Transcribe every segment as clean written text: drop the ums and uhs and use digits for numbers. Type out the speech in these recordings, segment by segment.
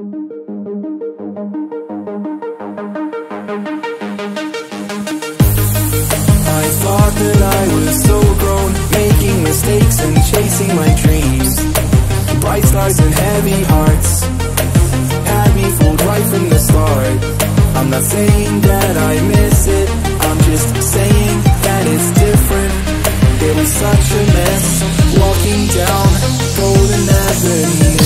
I thought that I was so grown, making mistakes and chasing my dreams. Bright stars and heavy hearts had me fooled right from the start. I'm not saying that I miss it, I'm just saying that it's different. It was such a mess, walking down Golden Avenue.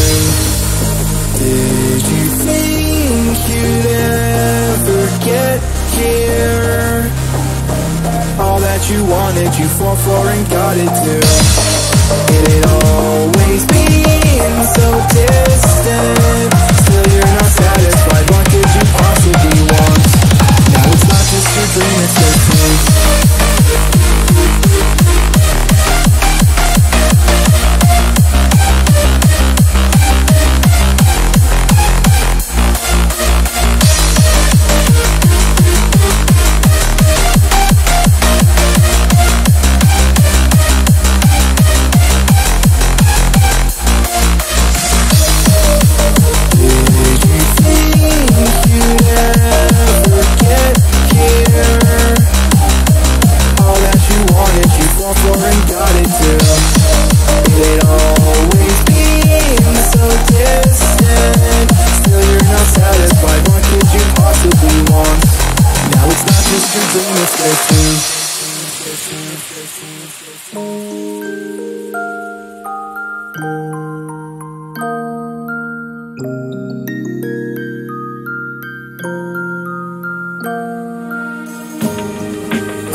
Did you think you'd ever get here? All that you wanted, you fought for and got it too. It had always been so distant. Still you're not satisfied, what could you possibly want? Now it's not just your dream, it's your pain.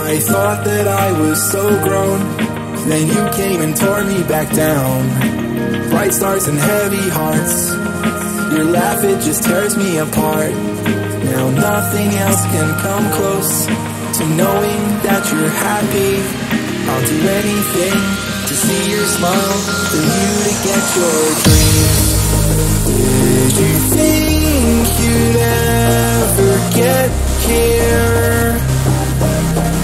I thought that I was so grown, then you came and tore me back down. Bright stars and heavy hearts, your laugh, it just tears me apart. Now nothing else can come close to knowing that you're happy. I'll do anything to see your smile, for you to get your dreams. Did you think you'd ever get here?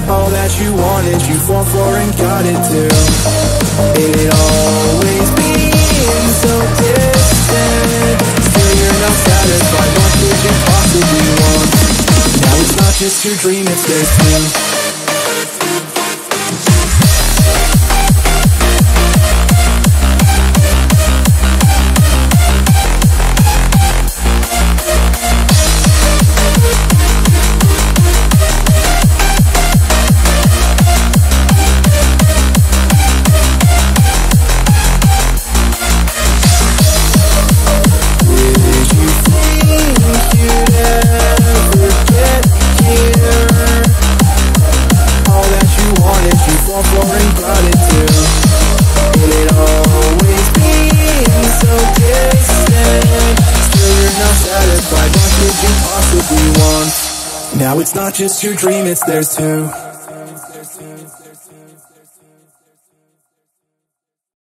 All that you wanted, you fought for and got it too. It had always been so distant. Still you're not satisfied, what could you possibly want? Now it's not just your dream, it's theirs too. Now it's not just your dream, it's theirs too.